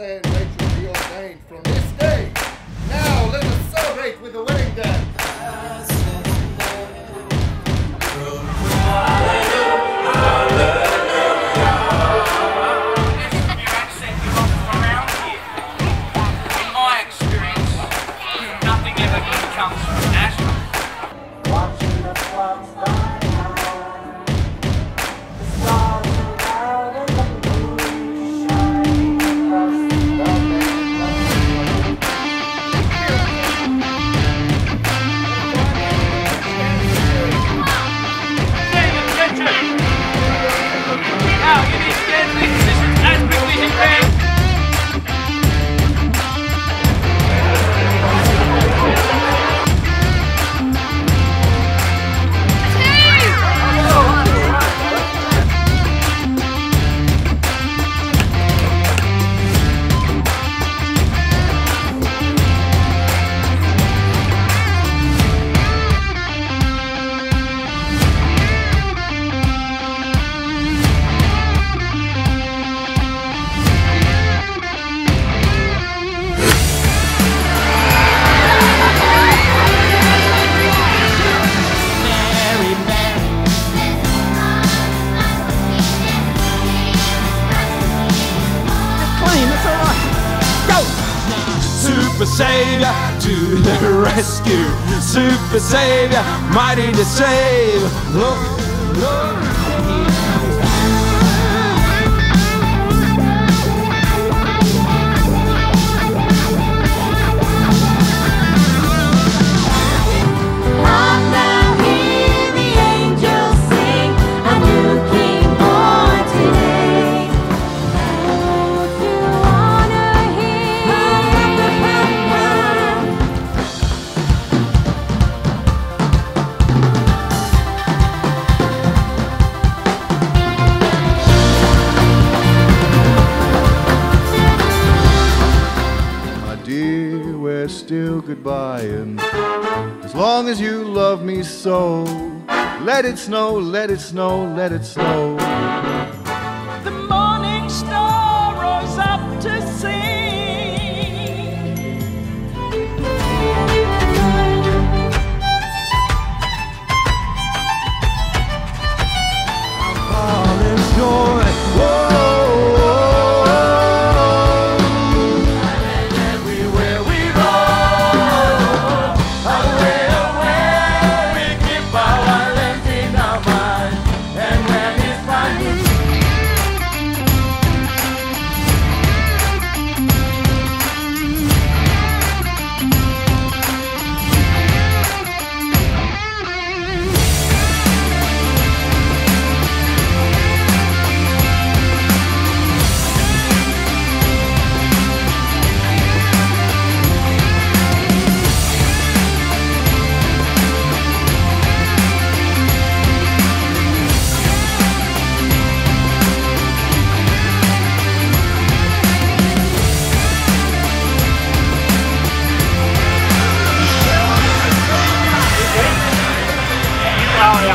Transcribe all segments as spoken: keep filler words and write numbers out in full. and they should be ordained from this day. Now let us celebrate with the wedding dance. Super Savior, to the rescue. Super Savior, mighty to save. Look, look. I'm now hear the angels sing, a new king born today. Don't you wanna hear? Dear, we're still goodbying. As long as you love me so, let it snow, let it snow, let it snow. The morning star rose up to sing. All is joy. Whoa.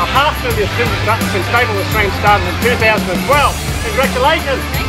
Half of your students up since Stable of the Strange started in two thousand twelve. Congratulations!